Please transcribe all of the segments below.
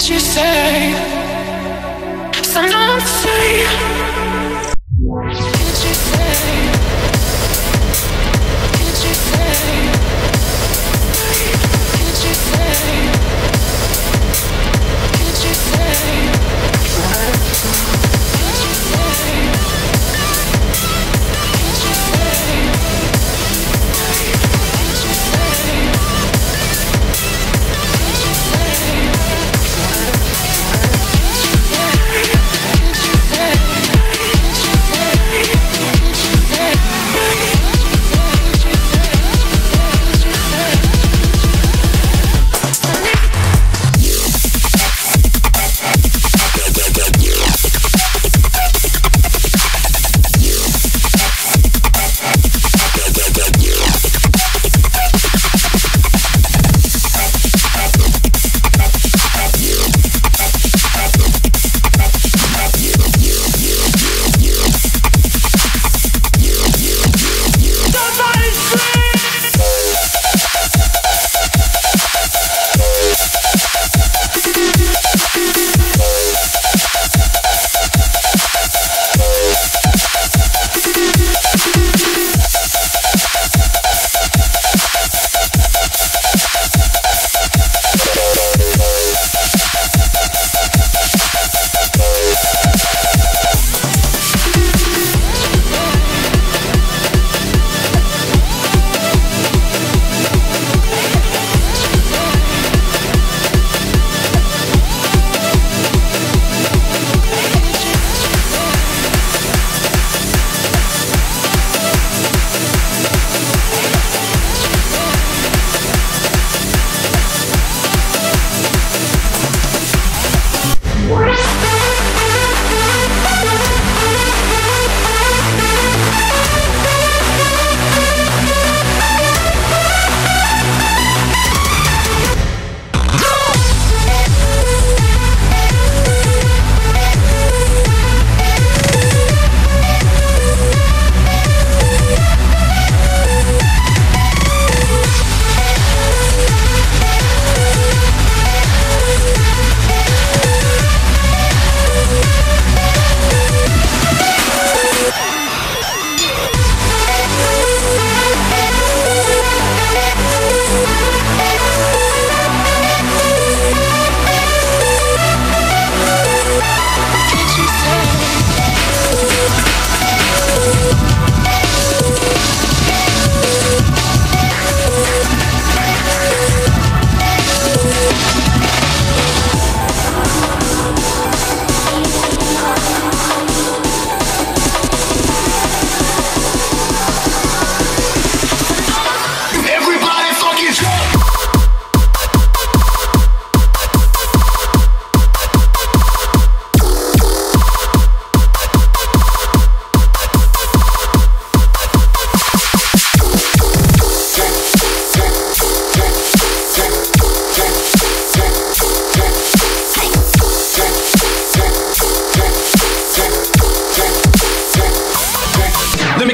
You say sometimes, some days. Could you say sometimes? Say, could you say? Could you say? Could you say? Could you say? Could you say?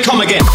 Come again.